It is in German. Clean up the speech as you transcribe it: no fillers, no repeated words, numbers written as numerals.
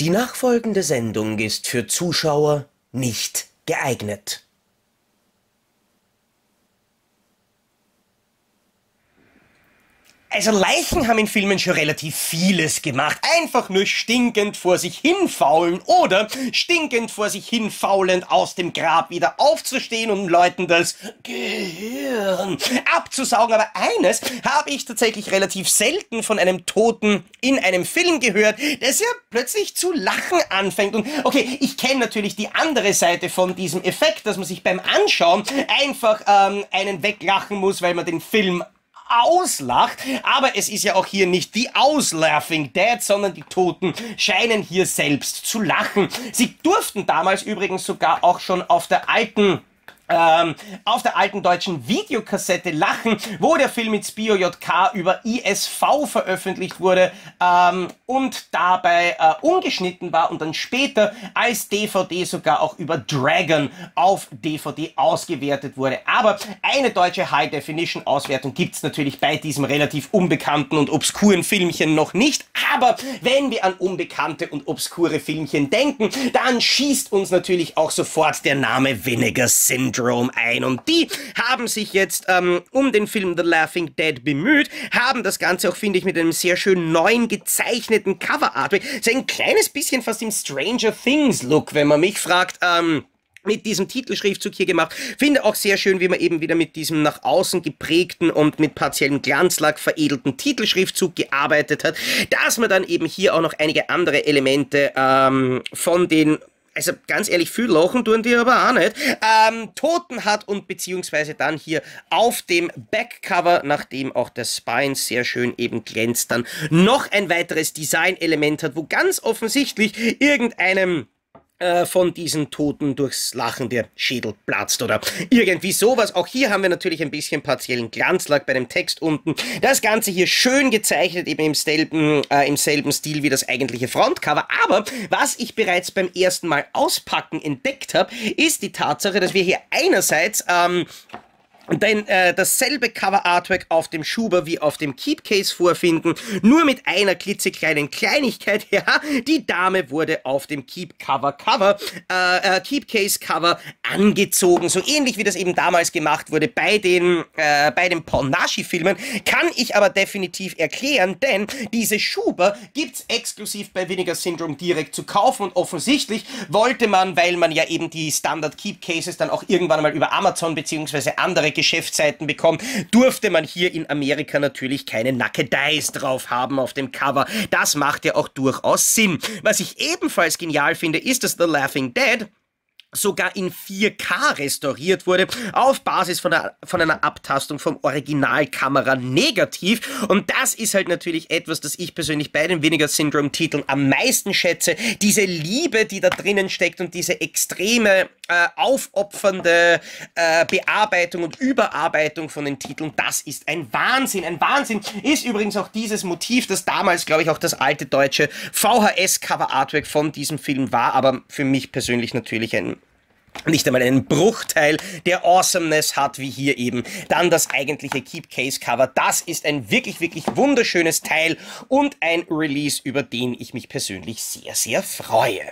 Die nachfolgende Sendung ist für Zuschauer nicht geeignet. Also Leichen haben in Filmen schon relativ vieles gemacht. Einfach nur stinkend vor sich hinfaulen oder stinkend vor sich hinfaulend aus dem Grab wieder aufzustehen und Leuten das Gehirn abzusaugen. Aber eines habe ich tatsächlich relativ selten von einem Toten in einem Film gehört, dass er plötzlich zu lachen anfängt. Und okay, ich kenne natürlich die andere Seite von diesem Effekt, dass man sich beim Anschauen einfach einen weglachen muss, weil man den Film auslacht, aber es ist ja auch hier nicht die Laughing Dead, sondern die Toten scheinen hier selbst zu lachen. Sie durften damals übrigens sogar auch schon auf der alten deutschen Videokassette lachen, wo der Film mit Spio JK über ISV veröffentlicht wurde und dabei ungeschnitten war und dann später als DVD sogar auch über Dragon auf DVD ausgewertet wurde. Aber eine deutsche High-Definition-Auswertung gibt's natürlich bei diesem relativ unbekannten und obskuren Filmchen noch nicht. Aber wenn wir an unbekannte und obskure Filmchen denken, dann schießt uns natürlich auch sofort der Name Vinegar Syndrome ein. Und die haben sich jetzt um den Film The Laughing Dead bemüht, haben das Ganze auch, finde ich, mit einem sehr schön neuen gezeichneten Coverartwork. So ein kleines bisschen fast im Stranger Things Look, wenn man mich fragt, mit diesem Titelschriftzug hier gemacht. Finde auch sehr schön, wie man eben wieder mit diesem nach außen geprägten und mit partiellem Glanzlack veredelten Titelschriftzug gearbeitet hat, dass man dann eben hier auch noch einige andere Elemente von den, also ganz ehrlich, viel lachen tun die aber auch nicht, Toten hat und beziehungsweise dann hier auf dem Backcover, nachdem auch der Spine sehr schön eben glänzt, dann noch ein weiteres Designelement hat, wo ganz offensichtlich irgendeinem von diesen Toten durchs Lachen der Schädel platzt oder irgendwie sowas. Auch hier haben wir natürlich ein bisschen partiellen Glanzlack bei dem Text unten. Das Ganze hier schön gezeichnet, eben im selben Stil wie das eigentliche Frontcover. Aber was ich bereits beim ersten Mal auspacken entdeckt habe, ist die Tatsache, dass wir hier einerseits dasselbe Cover-Artwork auf dem Schuber wie auf dem Keepcase vorfinden, nur mit einer klitzekleinen Kleinigkeit. Ja, die Dame wurde auf dem Keepcase-Cover angezogen. So ähnlich wie das eben damals gemacht wurde bei den Ponashi-Filmen, kann ich aber definitiv erklären, denn diese Schuber gibt's exklusiv bei Vinegar Syndrome direkt zu kaufen und offensichtlich wollte man, weil man ja eben die Standard-Keepcases dann auch irgendwann mal über Amazon bzw. andere Geschäftsseiten bekommen, durfte man hier in Amerika natürlich keine Nackedeis drauf haben auf dem Cover. Das macht ja auch durchaus Sinn. Was ich ebenfalls genial finde, ist, dass The Laughing Dead sogar in 4K restauriert wurde, auf Basis von einer Abtastung vom Originalkamera negativ. Und das ist halt natürlich etwas, das ich persönlich bei den Vinegar Syndrome Titeln am meisten schätze. Diese Liebe, die da drinnen steckt und diese extreme aufopfernde Bearbeitung und Überarbeitung von den Titeln, das ist ein Wahnsinn. Ein Wahnsinn ist übrigens auch dieses Motiv, das damals, glaube ich, auch das alte deutsche VHS-Cover-Artwork von diesem Film war, aber für mich persönlich natürlich nicht einmal einen Bruchteil der Awesomeness hat, wie hier eben dann das eigentliche Keepcase-Cover. Das ist ein wirklich, wirklich wunderschönes Teil und ein Release, über den ich mich persönlich sehr, sehr freue.